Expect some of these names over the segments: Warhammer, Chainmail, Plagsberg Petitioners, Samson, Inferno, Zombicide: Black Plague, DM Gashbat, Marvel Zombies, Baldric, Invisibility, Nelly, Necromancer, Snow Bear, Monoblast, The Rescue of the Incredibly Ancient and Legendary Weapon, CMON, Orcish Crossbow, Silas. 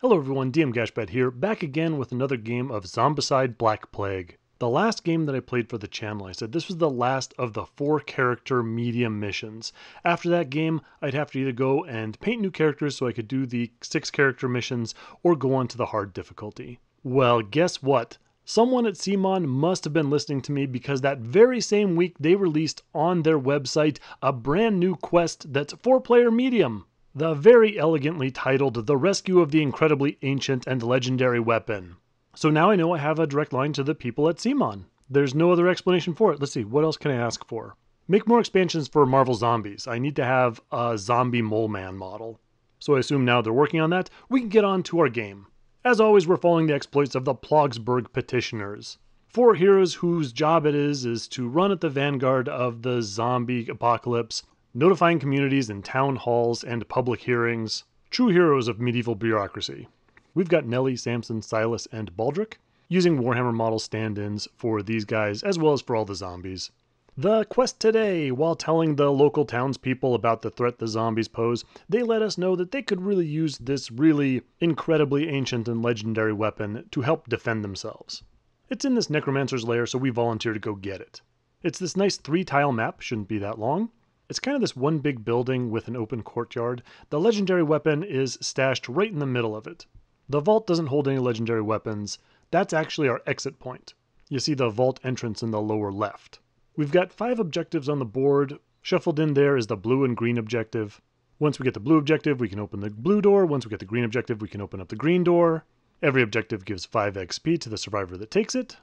Hello everyone, DM Gashbat here, back again with another game of Zombicide Black Plague. The last game that I played for the channel, I said this was the last of the 4-character medium missions. After that game, I'd have to either go and paint new characters so I could do the 6-character missions, or go on to the hard difficulty. Well, guess what? Someone at CMON must have been listening to me, because that very same week they released on their website a brand new quest that's 4-player medium. The very elegantly titled The Rescue of the Incredibly Ancient and Legendary Weapon. So now I know I have a direct line to the people at CMON. There's no other explanation for it. Let's see, what else can I ask for? Make more expansions for Marvel Zombies. I need to have a zombie mole man model. So I assume now they're working on that. We can get on to our game. As always, we're following the exploits of the Plagsberg Petitioners. 4 heroes whose job it is to run at the vanguard of the zombie apocalypse, notifying communities in town halls and public hearings. True heroes of medieval bureaucracy. We've got Nelly, Samson, Silas, and Baldric, using Warhammer model stand-ins for these guys as well as for all the zombies. The quest today, while telling the local townspeople about the threat the zombies pose, they let us know that they could really use this really incredibly ancient and legendary weapon to help defend themselves. It's in this Necromancer's lair, so we volunteer to go get it. It's this nice 3-tile map, shouldn't be that long. It's kind of this one big building with an open courtyard. The legendary weapon is stashed right in the middle of it. The vault doesn't hold any legendary weapons. That's actually our exit point. You see the vault entrance in the lower left. We've got 5 objectives on the board. Shuffled in there is the blue and green objective. Once we get the blue objective, we can open the blue door. Once we get the green objective, we can open up the green door. Every objective gives 5 XP to the survivor that takes it.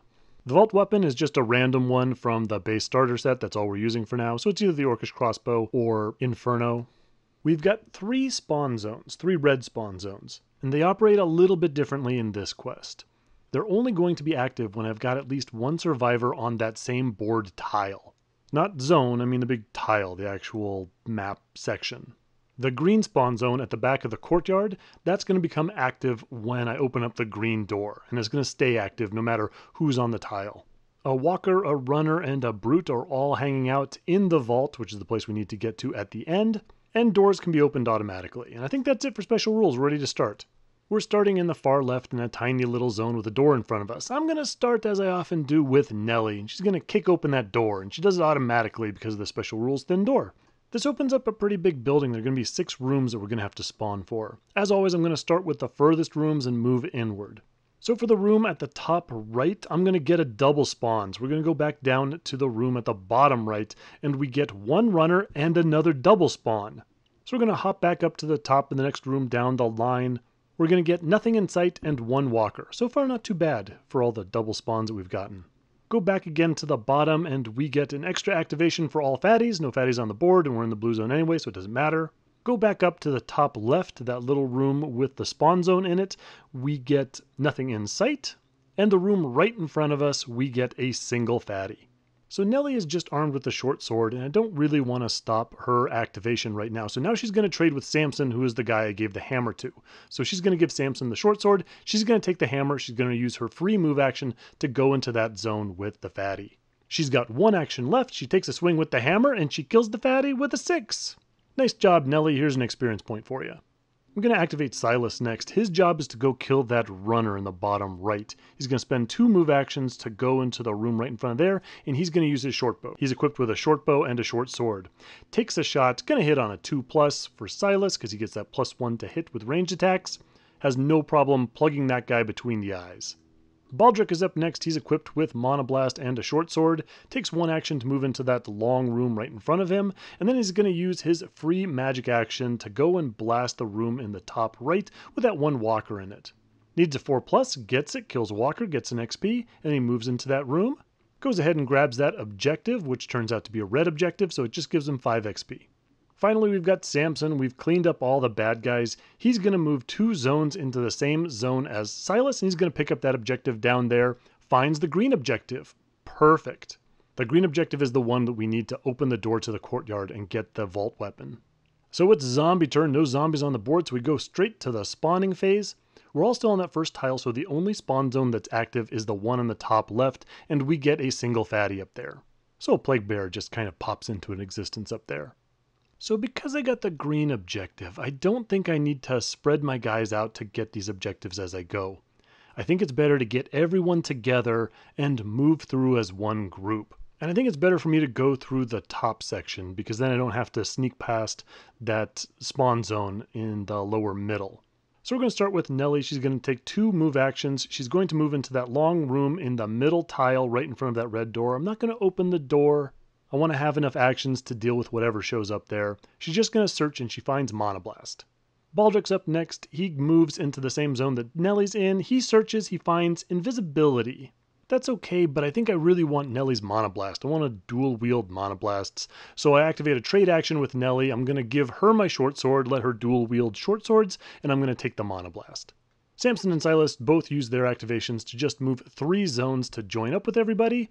The vault weapon is just a random one from the base starter set. That's all we're using for now. So it's either the Orcish Crossbow or Inferno. We've got 3 spawn zones, 3 red spawn zones, and they operate a little bit differently in this quest. They're only going to be active when I've got at least 1 survivor on that same board tile. Not zone, I mean the big tile, the actual map section. The green spawn zone at the back of the courtyard, that's going to become active when I open up the green door, and it's going to stay active no matter who's on the tile. A walker, a runner, and a brute are all hanging out in the vault, which is the place we need to get to at the end, and doors can be opened automatically. And I think that's it for special rules. We're ready to start. We're starting in the far left in a tiny little zone with a door in front of us. I'm going to start, as I often do, with Nelly, and she's going to kick open that door, and she does it automatically because of the special rules thin door. This opens up a pretty big building. There are going to be 6 rooms that we're going to have to spawn for. As always, I'm going to start with the furthest rooms and move inward. So for the room at the top right, I'm going to get a double spawn. So we're going to go back down to the room at the bottom right, and we get 1 runner and another double spawn. So we're going to hop back up to the top in the next room down the line. We're going to get nothing in sight and 1 walker. So far, not too bad for all the double spawns that we've gotten. Go back again to the bottom and we get an extra activation for all fatties. No fatties on the board, and we're in the blue zone anyway, so it doesn't matter. Go back up to the top left, that little room with the spawn zone in it. We get nothing in sight. And the room right in front of us, we get a single fatty. So Nelly is just armed with the short sword, and I don't really want to stop her activation right now. So now she's going to trade with Samson, who is the guy I gave the hammer to. So she's going to give Samson the short sword. She's going to take the hammer. She's going to use her free move action to go into that zone with the fatty. She's got 1 action left. She takes a swing with the hammer, and she kills the fatty with a 6. Nice job, Nelly. Here's an experience point for you. I'm going to activate Silas next. His job is to go kill that runner in the bottom right. He's going to spend 2 move actions to go into the room right in front of there, and he's going to use his short bow. He's equipped with a short bow and a short sword. Takes a shot, going to hit on a 2+ for Silas because he gets that +1 to hit with ranged attacks. Has no problem plugging that guy between the eyes. Baldric is up next. He's equipped with Monoblast and a short sword. Takes 1 action to move into that long room right in front of him. And then he's going to use his free magic action to go and blast the room in the top right with that 1 walker in it. Needs a 4+, gets it, kills a walker, gets an XP, and he moves into that room. Goes ahead and grabs that objective, which turns out to be a red objective, so it just gives him 5 XP. Finally, we've got Samson. We've cleaned up all the bad guys. He's going to move 2 zones into the same zone as Silas, and he's going to pick up that objective down there. Finds the green objective. Perfect. The green objective is the one that we need to open the door to the courtyard and get the vault weapon. So it's zombie turn. No zombies on the board, so we go straight to the spawning phase. We're all still on that first tile, so the only spawn zone that's active is the one on the top left, and we get a single fatty up there. So a plague bear just kind of pops into an existence up there. So because I got the green objective, I don't think I need to spread my guys out to get these objectives as I go. I think it's better to get everyone together and move through as one group. And I think it's better for me to go through the top section because then I don't have to sneak past that spawn zone in the lower middle. So we're going to start with Nelly. She's going to take two move actions. She's going to move into that long room in the middle tile right in front of that red door. I'm not going to open the door. I want to have enough actions to deal with whatever shows up there. She's just going to search and she finds Monoblast. Baldric's up next. He moves into the same zone that Nelly's in. He searches. He finds Invisibility. That's okay, but I think I really want Nelly's Monoblast. I want to dual-wield Monoblasts. So I activate a trade action with Nelly. I'm going to give her my short sword, let her dual-wield short swords, and I'm going to take the Monoblast. Samson and Silas both use their activations to just move three zones to join up with everybody,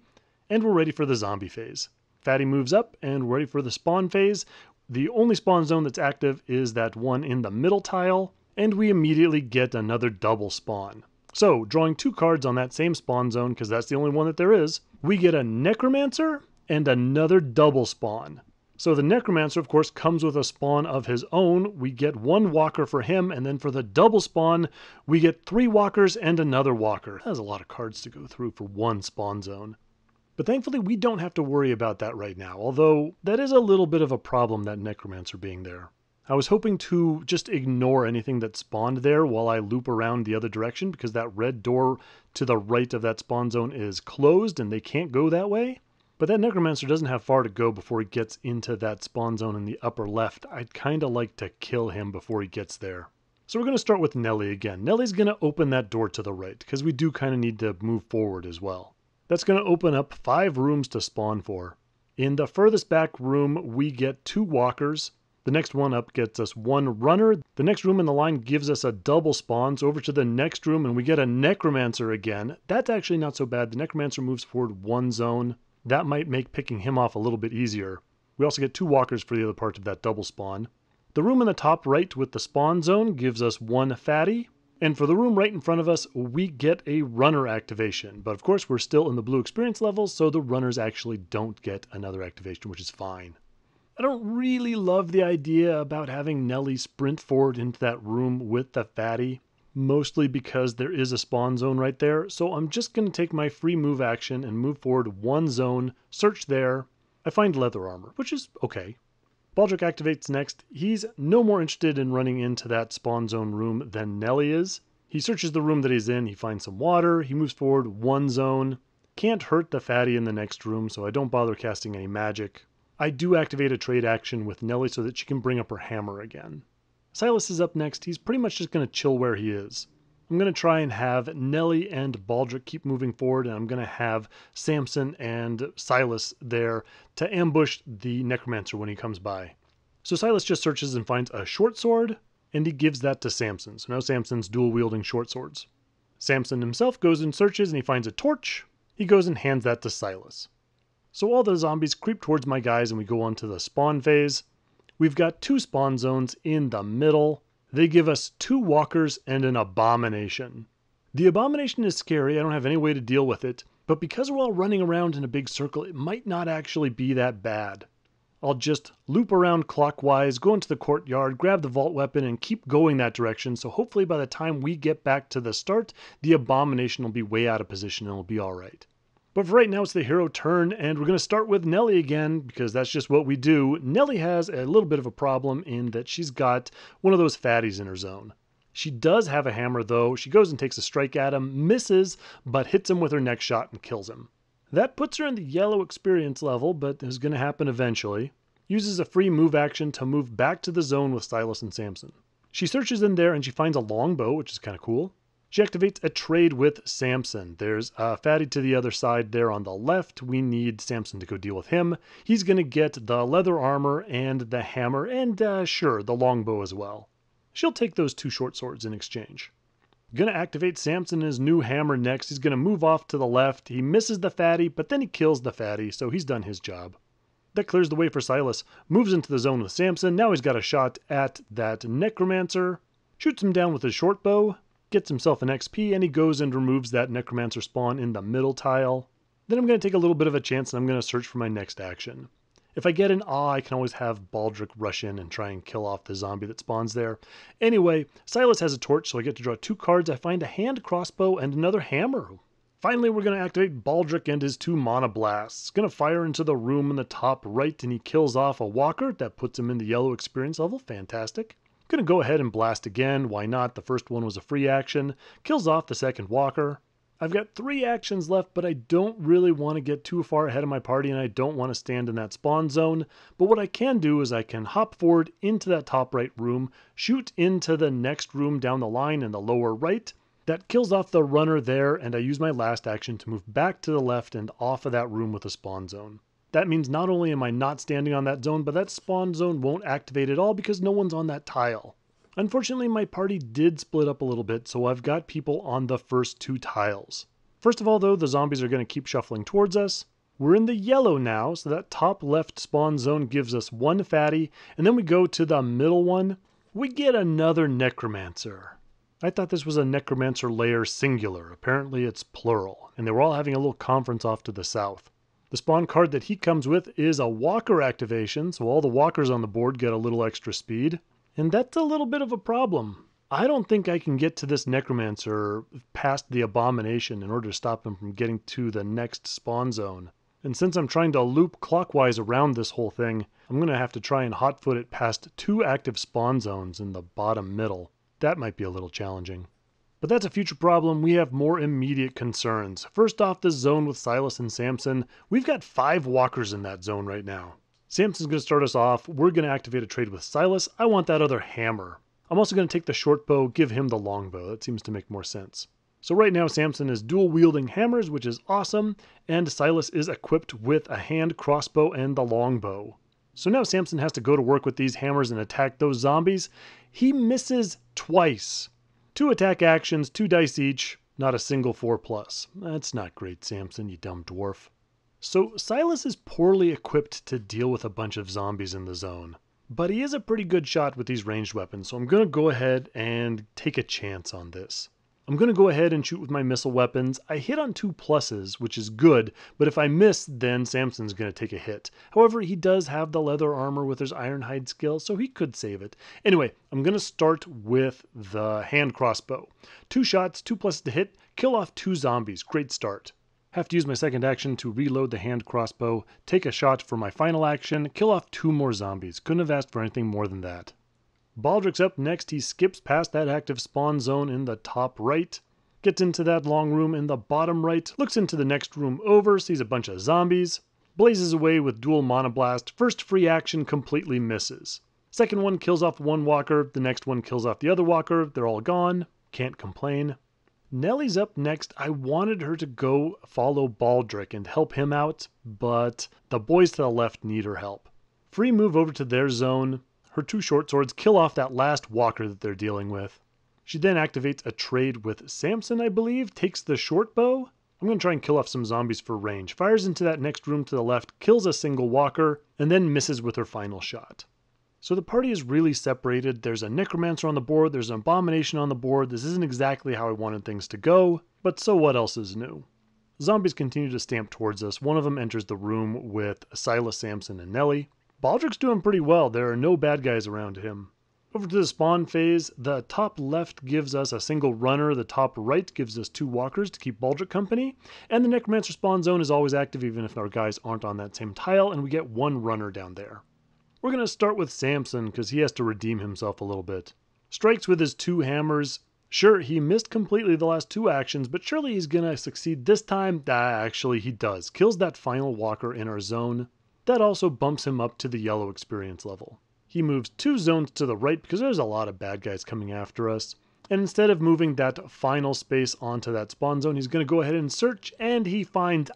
and we're ready for the zombie phase. Fatty moves up, and we're ready for the spawn phase. The only spawn zone that's active is that one in the middle tile, and we immediately get another double spawn. So, drawing two cards on that same spawn zone, because that's the only one that there is, we get a Necromancer and another double spawn. So the Necromancer, of course, comes with a spawn of his own. We get one walker for him, and then for the double spawn, we get three walkers and another walker. That's a lot of cards to go through for one spawn zone. But thankfully, we don't have to worry about that right now, although that is a little bit of a problem, that Necromancer being there. I was hoping to just ignore anything that spawned there while I loop around the other direction because that red door to the right of that spawn zone is closed and they can't go that way. But that Necromancer doesn't have far to go before he gets into that spawn zone in the upper left. I'd kind of like to kill him before he gets there. So we're going to start with Nelly again. Nelly's going to open that door to the right because we do kind of need to move forward as well. That's going to open up five rooms to spawn for. In the furthest back room, we get two walkers. The next one up gets us one runner. The next room in the line gives us a double spawn. So over to the next room and we get a Necromancer again. That's actually not so bad. The Necromancer moves forward one zone. That might make picking him off a little bit easier. We also get two walkers for the other part of that double spawn. The room in the top right with the spawn zone gives us one fatty. And for the room right in front of us, we get a runner activation. But of course, we're still in the blue experience levels, so the runners actually don't get another activation, which is fine. I don't really love the idea about having Nelly sprint forward into that room with the fatty, mostly because there is a spawn zone right there. So I'm just going to take my free move action and move forward one zone, search there. I find leather armor, which is okay. Baldric activates next. He's no more interested in running into that spawn zone room than Nelly is. He searches the room that he's in. He finds some water. He moves forward one zone. Can't hurt the fatty in the next room, so I don't bother casting any magic. I do activate a trade action with Nelly so that she can bring up her hammer again. Silas is up next. He's pretty much just going to chill where he is. I'm going to try and have Nelly and Baldric keep moving forward, and I'm going to have Samson and Silas there to ambush the Necromancer when he comes by. So Silas just searches and finds a short sword, and he gives that to Samson. So now Samson's dual-wielding short swords. Samson himself goes and searches, and he finds a torch. He goes and hands that to Silas. So all the zombies creep towards my guys and we go on to the spawn phase. We've got two spawn zones in the middle. They give us two walkers and an abomination. The abomination is scary. I don't have any way to deal with it. But because we're all running around in a big circle, it might not actually be that bad. I'll just loop around clockwise, go into the courtyard, grab the vault weapon, and keep going that direction. So hopefully by the time we get back to the start, the abomination will be way out of position and it'll be all right. But for right now, it's the hero turn, and we're going to start with Nelly again, because that's just what we do. Nelly has a little bit of a problem in that she's got one of those fatties in her zone. She does have a hammer, though. She goes and takes a strike at him, misses, but hits him with her next shot and kills him. That puts her in the yellow experience level, but it's going to happen eventually. Uses a free move action to move back to the zone with Silas and Samson. She searches in there, and she finds a longbow, which is kind of cool. She activates a trade with Samson. There's a fatty to the other side there on the left. We need Samson to go deal with him. He's going to get the leather armor and the hammer and, sure, the longbow as well. She'll take those two short swords in exchange. Going to activate Samson and his new hammer next. He's going to move off to the left. He misses the fatty, but then he kills the fatty, so he's done his job. That clears the way for Silas. Moves into the zone with Samson. Now he's got a shot at that Necromancer. Shoots him down with his short bow. Gets himself an XP, and he goes and removes that Necromancer spawn in the middle tile. Then I'm going to take a little bit of a chance, and I'm going to search for my next action. If I get an awe, I can always have Baldric rush in and try and kill off the zombie that spawns there. Anyway, Silas has a torch, so I get to draw two cards. I find a hand crossbow and another hammer. Finally, we're going to activate Baldric and his two monoblasts. Going to fire into the room in the top right, and he kills off a walker. That puts him in the yellow experience level. Fantastic. Going to go ahead and blast again. Why not? The first one was a free action. Kills off the second walker. I've got three actions left, but I don't really want to get too far ahead of my party, and I don't want to stand in that spawn zone. But what I can do is I can hop forward into that top right room, shoot into the next room down the line in the lower right. That kills off the runner there, and I use my last action to move back to the left and off of that room with a spawn zone. That means not only am I not standing on that zone, but that spawn zone won't activate at all because no one's on that tile. Unfortunately, my party did split up a little bit, so I've got people on the first two tiles. First of all, though, the zombies are going to keep shuffling towards us. We're in the yellow now, so that top left spawn zone gives us one fatty, and then we go to the middle one. We get another necromancer. I thought this was a necromancer lair singular. Apparently it's plural, and they were all having a little conference off to the south. The spawn card that he comes with is a walker activation, so all the walkers on the board get a little extra speed. And that's a little bit of a problem. I don't think I can get to this necromancer past the abomination in order to stop him from getting to the next spawn zone. And since I'm trying to loop clockwise around this whole thing, I'm going to have to try and hotfoot it past two active spawn zones in the bottom middle. That might be a little challenging. But that's a future problem. We have more immediate concerns. First off, this zone with Silas and Samson. We've got 5 walkers in that zone right now. Samson's going to start us off. We're going to activate a trade with Silas. I want that other hammer. I'm also going to take the short bow, give him the long bow. That seems to make more sense. So right now, Samson is dual wielding hammers, which is awesome. And Silas is equipped with a hand crossbow and the long bow. So now Samson has to go to work with these hammers and attack those zombies. He misses twice. 2 attack actions, 2 dice each, not a single 4+. That's not great, Samson, you dumb dwarf. So Silas is poorly equipped to deal with a bunch of zombies in the zone, but he is a pretty good shot with these ranged weapons, so I'm going to go ahead and take a chance on this. I'm going to go ahead and shoot with my missile weapons. I hit on 2+, which is good, but if I miss, then Samson's going to take a hit. However, he does have the leather armor with his ironhide skill, so he could save it. Anyway, I'm going to start with the hand crossbow. 2 shots, 2+ to hit, kill off 2 zombies. Great start. Have to use my second action to reload the hand crossbow, take a shot for my final action, kill off 2 more zombies. Couldn't have asked for anything more than that. Baldric's up next. He skips past that active spawn zone in the top right, gets into that long room in the bottom right, looks into the next room over, sees a bunch of zombies, blazes away with dual monoblast. First free action completely misses. Second one kills off one walker, the next one kills off the other walker. They're all gone. Can't complain. Nelly's up next. I wanted her to go follow Baldric and help him out, but the boys to the left need her help. Free move over to their zone. Her 2 short swords kill off that last walker that they're dealing with. She then activates a trade with Samson, I believe, takes the short bow. I'm going to try and kill off some zombies for range. Fires into that next room to the left, kills a single walker, and then misses with her final shot. So the party is really separated. There's a necromancer on the board. There's an abomination on the board. This isn't exactly how I wanted things to go, but so what else is new? Zombies continue to stamp towards us. One of them enters the room with Silas, Samson, and Nelly. Baldric's doing pretty well. There are no bad guys around him. Over to the spawn phase, the top left gives us a single runner. The top right gives us 2 walkers to keep Baldric company. And the necromancer spawn zone is always active even if our guys aren't on that same tile, and we get 1 runner down there. We're going to start with Samson because he has to redeem himself a little bit. Strikes with his 2 hammers. Sure, he missed completely the last 2 actions, but surely he's going to succeed this time. Actually, he does. Kills that final walker in our zone. That also bumps him up to the yellow experience level. He moves 2 zones to the right because there's a lot of bad guys coming after us. And instead of moving that final space onto that spawn zone, he's going to go ahead and search, and he finds,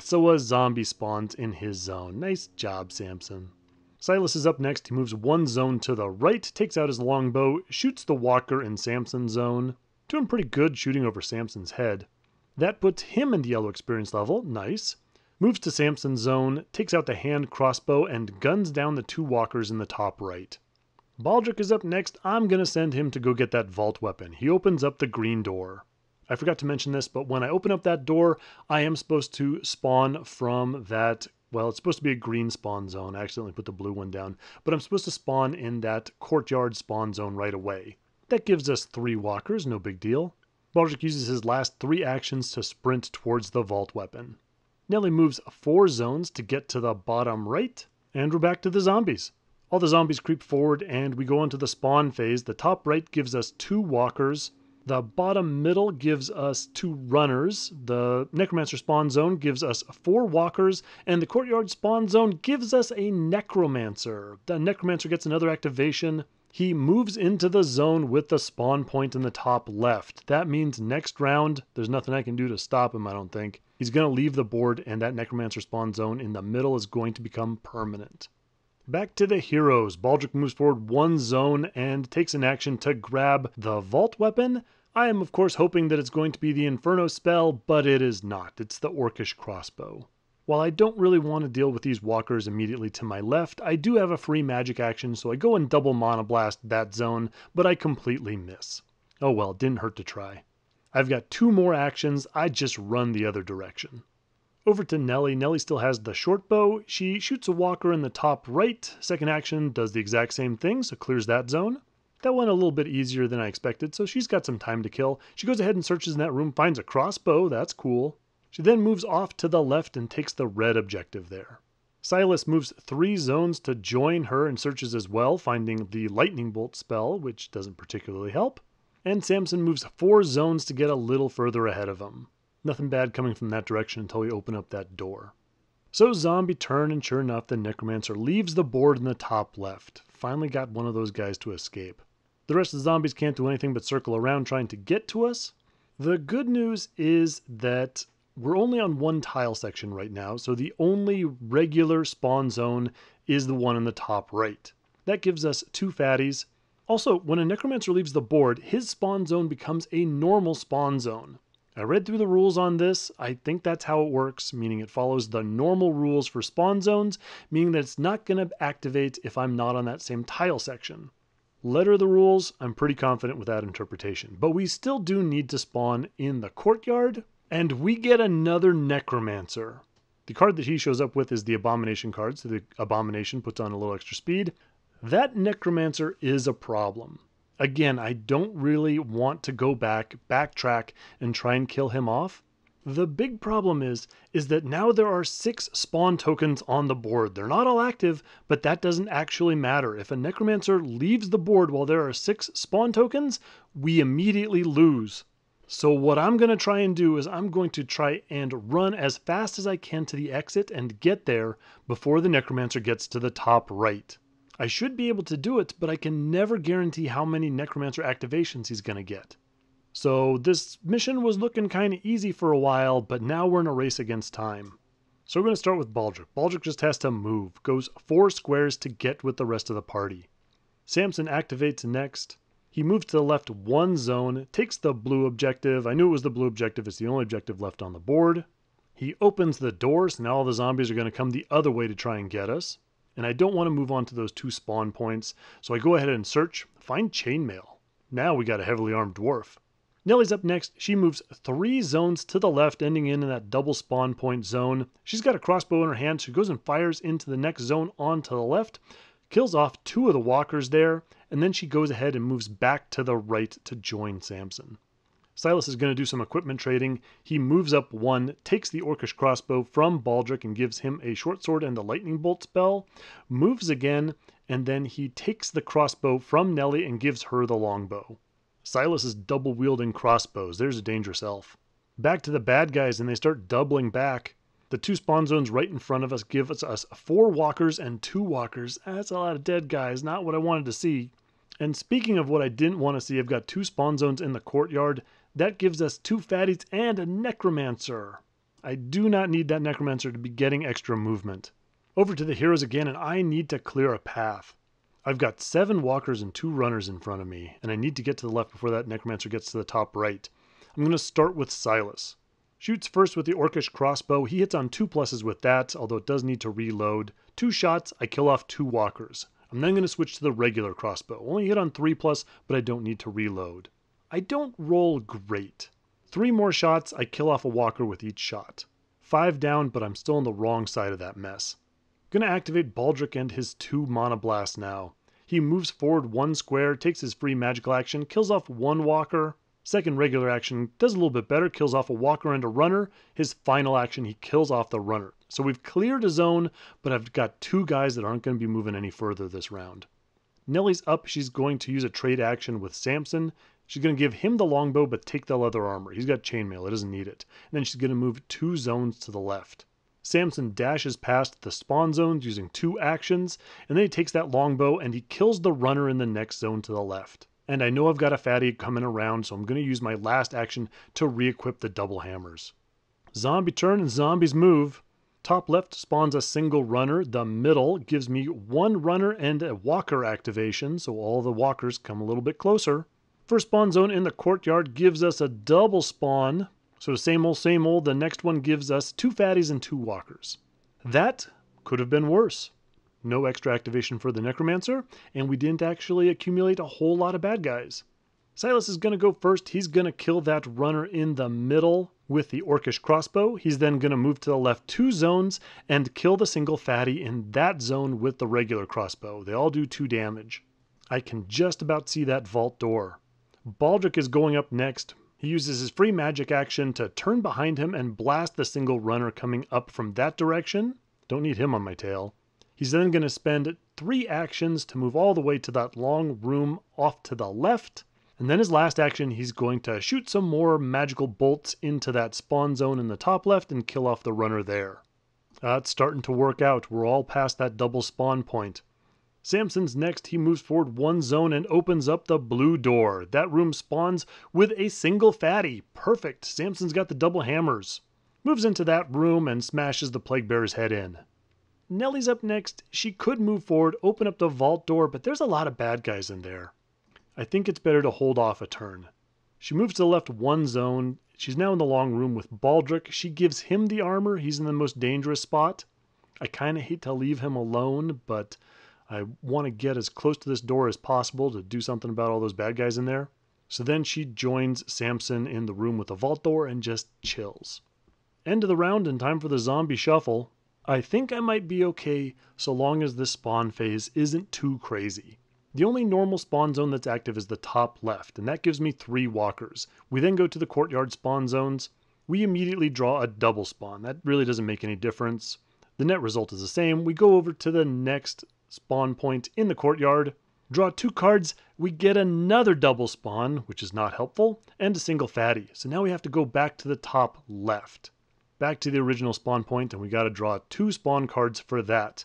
so a zombie spawns in his zone. Nice job, Samson. Silas is up next. He moves 1 zone to the right, takes out his longbow, shoots the walker in Samson's zone. Doing pretty good shooting over Samson's head. That puts him in the yellow experience level. Nice. Moves to Samson's zone, takes out the hand crossbow, and guns down the 2 walkers in the top right. Baldric is up next. I'm going to send him to go get that vault weapon. He opens up the green door. I forgot to mention this, but when I open up that door, I am supposed to spawn from that well, it's supposed to be a green spawn zone. I accidentally put the blue one down. But I'm supposed to spawn in that courtyard spawn zone right away. That gives us 3 walkers, no big deal. Baldric uses his last 3 actions to sprint towards the vault weapon. Nelly moves 4 zones to get to the bottom right, and we're back to the zombies. All the zombies creep forward, and we go into the spawn phase. The top right gives us 2 walkers. The bottom middle gives us 2 runners. The Necromancer spawn zone gives us 4 walkers, and the courtyard spawn zone gives us a Necromancer. The Necromancer gets another activation. He moves into the zone with the spawn point in the top left. That means next round, there's nothing I can do to stop him, I don't think. He's going to leave the board, and that Necromancer spawn zone in the middle is going to become permanent. Back to the heroes. Baldric moves forward 1 zone and takes an action to grab the vault weapon. I am, of course, hoping that it's going to be the Inferno spell, but it is not. It's the Orcish Crossbow. While I don't really want to deal with these walkers immediately to my left, I do have a free magic action, so I go and double monoblast that zone, but I completely miss. Oh well, it didn't hurt to try. I've got 2 more actions. I just run the other direction. Over to Nelly. Nelly still has the short bow. She shoots a walker in the top right. Second action does the exact same thing, so clears that zone. That went a little bit easier than I expected, so she's got some time to kill. She goes ahead and searches in that room, finds a crossbow. That's cool. She then moves off to the left and takes the red objective there. Silas moves 3 zones to join her and searches as well, finding the lightning bolt spell, which doesn't particularly help. And Samson moves 4 zones to get a little further ahead of him. Nothing bad coming from that direction until we open up that door. So zombie turn, and sure enough, the Necromancer leaves the board in the top left. Finally got one of those guys to escape. The rest of the zombies can't do anything but circle around trying to get to us. The good news is that we're only on 1 tile section right now, so the only regular spawn zone is the one in the top right. That gives us 2 fatties. Also, when a Necromancer leaves the board, his spawn zone becomes a normal spawn zone. I read through the rules on this. I think that's how it works, meaning it follows the normal rules for spawn zones, meaning that it's not going to activate if I'm not on that same tile section. Letter of the rules, I'm pretty confident with that interpretation. But we still do need to spawn in the courtyard, and we get another Necromancer. The card that he shows up with is the Abomination card, so the Abomination puts on a little extra speed. That Necromancer is a problem. Again, I don't really want to go backtrack, and try and kill him off. The big problem is that now there are 6 spawn tokens on the board. They're not all active, but that doesn't actually matter. If a Necromancer leaves the board while there are 6 spawn tokens, we immediately lose. So what I'm going to try and do is I'm going to try and run as fast as I can to the exit and get there before the Necromancer gets to the top right. I should be able to do it, but I can never guarantee how many Necromancer activations he's going to get. So this mission was looking kind of easy for a while, but now we're in a race against time. So we're going to start with Baldric. Baldric just has to move, goes 4 squares to get with the rest of the party. Samson activates next. He moves to the left 1 zone, takes the blue objective. I knew it was the blue objective. It's the only objective left on the board. He opens the door, so now all the zombies are going to come the other way to try and get us. And I don't want to move on to those 2 spawn points, so I go ahead and search, find Chainmail. Now we got a heavily armed dwarf. Nelly's up next. She moves 3 zones to the left, ending in that double spawn point zone. She's got a crossbow in her hand. She goes and fires into the next zone on to the left, kills off 2 of the walkers there, and then she goes ahead and moves back to the right to join Samson. Silas is going to do some equipment trading. He moves up 1, takes the Orcish Crossbow from Baldric and gives him a short sword and the lightning bolt spell, moves again, and then he takes the crossbow from Nelly and gives her the longbow. Silas is double wielding crossbows. There's a dangerous elf. Back to the bad guys, and they start doubling back. The 2 spawn zones right in front of us give us 4 walkers and 2 walkers. That's a lot of dead guys. Not what I wanted to see. And speaking of what I didn't want to see, I've got 2 spawn zones in the courtyard. That gives us 2 fatties and a Necromancer. I do not need that Necromancer to be getting extra movement. Over to the heroes again, and I need to clear a path. I've got 7 walkers and 2 runners in front of me, and I need to get to the left before that Necromancer gets to the top right. I'm going to start with Silas. Shoots first with the Orcish Crossbow. He hits on 2 pluses with that, although it does need to reload. 2 shots, I kill off 2 walkers. I'm then going to switch to the regular crossbow. Only hit on 3+, but I don't need to reload. I don't roll great. 3 more shots, I kill off a walker with each shot. 5 down, but I'm still on the wrong side of that mess. Gonna activate Baldric and his 2 Monoblasts now. He moves forward 1 square, takes his free magical action, kills off 1 walker. Second regular action, does a little bit better, kills off a walker and a runner. His final action, he kills off the runner. So we've cleared a zone, but I've got 2 guys that aren't going to be moving any further this round. Nelly's up. She's going to use a trade action with Samson. She's going to give him the longbow, but take the leather armor. He's got chainmail. He doesn't need it. And then she's going to move 2 zones to the left. Samson dashes past the spawn zones using 2 actions, and then he takes that longbow and he kills the runner in the next zone to the left. And I know I've got a fatty coming around, so I'm going to use my last action to re-equip the double hammers. Zombie turn and zombies move. Top left spawns a single runner. The middle gives me 1 runner and a walker activation, so all the walkers come a little bit closer. First spawn zone in the courtyard gives us a double spawn. So same old, the next one gives us 2 fatties and 2 walkers. That could have been worse. No extra activation for the Necromancer, and we didn't actually accumulate a whole lot of bad guys. Silas is going to go first. He's going to kill that runner in the middle with the Orcish Crossbow. He's then going to move to the left 2 zones and kill the single fatty in that zone with the regular crossbow. They all do 2 damage. I can just about see that vault door. Baldric is going up next. He uses his free magic action to turn behind him and blast the single runner coming up from that direction. Don't need him on my tail. He's then going to spend 3 actions to move all the way to that long room off to the left. And then his last action, he's going to shoot some more magical bolts into that spawn zone in the top left and kill off the runner there. It's starting to work out. We're all past that double spawn point. Samson's next. He moves forward 1 zone and opens up the blue door. That room spawns with a single fatty. Perfect. Samson's got the double hammers. Moves into that room and smashes the plague bear's head in. Nelly's up next. She could move forward, open up the vault door, but there's a lot of bad guys in there. I think it's better to hold off a turn. She moves to the left 1 zone. She's now in the long room with Baldric. She gives him the armor. He's in the most dangerous spot. I kind of hate to leave him alone, but I want to get as close to this door as possible to do something about all those bad guys in there. So then she joins Samson in the room with the vault door and just chills. End of the round and time for the zombie shuffle. I think I might be okay so long as this spawn phase isn't too crazy. The only normal spawn zone that's active is the top left, and that gives me 3 walkers. We then go to the courtyard spawn zones. We immediately draw a double spawn. That really doesn't make any difference. The net result is the same. We go over to the next spawn point in the courtyard, draw 2 cards, we get another double spawn, which is not helpful, and a single fatty. So now we have to go back to the top left, back to the original spawn point, and we got to draw 2 spawn cards for that.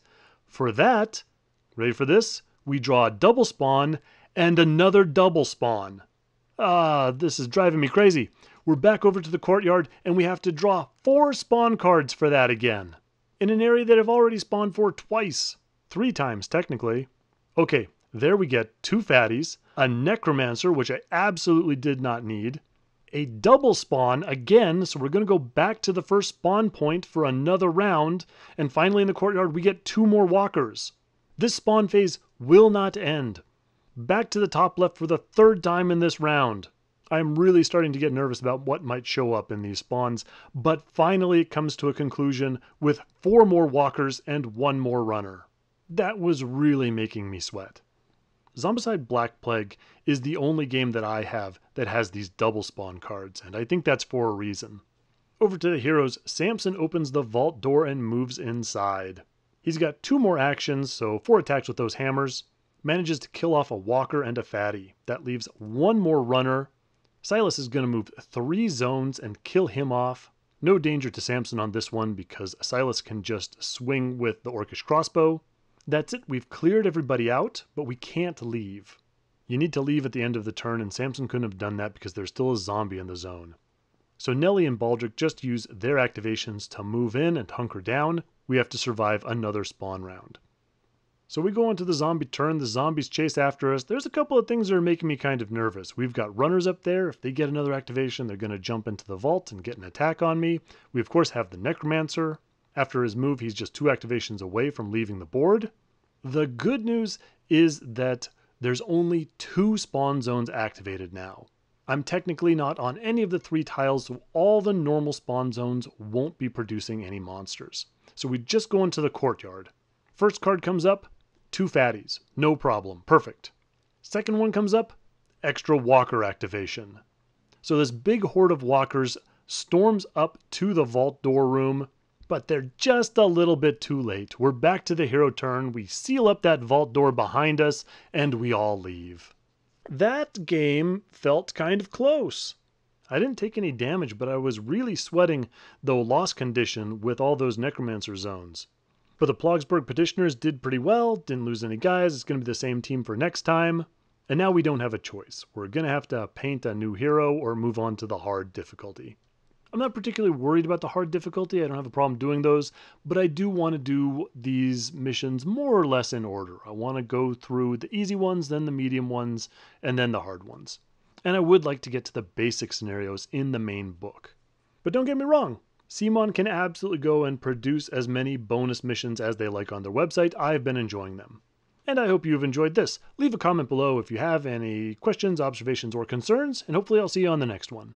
Ready for this? We draw a double spawn and another double spawn. This is driving me crazy. We're back over to the courtyard and we have to draw 4 spawn cards for that again, in an area that I've already spawned for twice. 3 times, technically. Okay, there we get 2 fatties, a necromancer, which I absolutely did not need, a double spawn again, so we're going to go back to the first spawn point for another round, and finally in the courtyard we get 2 more walkers. This spawn phase will not end. Back to the top left for the 3rd time in this round. I'm really starting to get nervous about what might show up in these spawns, but finally it comes to a conclusion with 4 more walkers and 1 more runner. That was really making me sweat. Zombicide Black Plague is the only game that I have that has these double spawn cards, and I think that's for a reason. Over to the heroes, Samson opens the vault door and moves inside. He's got 2 more actions, so 4 attacks with those hammers. Manages to kill off a walker and a fatty. That leaves 1 more runner. Silas is going to move 3 zones and kill him off. No danger to Samson on this one because Silas can just swing with the Orcish Crossbow. That's it, we've cleared everybody out, but we can't leave. You need to leave at the end of the turn, and Samson couldn't have done that because there's still a zombie in the zone. So Nelly and Baldric just use their activations to move in and hunker down. We have to survive another spawn round. So we go on to the zombie turn, the zombies chase after us. There's a couple of things that are making me kind of nervous. We've got runners up there. If they get another activation, they're going to jump into the vault and get an attack on me. We of course have the necromancer. After his move, he's just 2 activations away from leaving the board. The good news is that there's only 2 spawn zones activated now. I'm technically not on any of the three tiles, so all the normal spawn zones won't be producing any monsters. So we just go into the courtyard. First card comes up, two fatties. No problem. Perfect. Second one comes up, extra walker activation. So this big horde of walkers storms up to the vault door room, but they're just a little bit too late. We're back to the hero turn. We seal up that vault door behind us, and we all leave. That game felt kind of close. I didn't take any damage, but I was really sweating, though lost condition, with all those Necromancer zones. But the Plagsberg Petitioners did pretty well, didn't lose any guys. It's going to be the same team for next time. And now we don't have a choice. We're going to have to paint a new hero or move on to the hard difficulty. I'm not particularly worried about the hard difficulty. I don't have a problem doing those, but I do want to do these missions more or less in order. I want to go through the easy ones, then the medium ones, and then the hard ones. And I would like to get to the basic scenarios in the main book. But don't get me wrong. CMON can absolutely go and produce as many bonus missions as they like on their website. I've been enjoying them. And I hope you've enjoyed this. Leave a comment below if you have any questions, observations, or concerns, and hopefully I'll see you on the next one.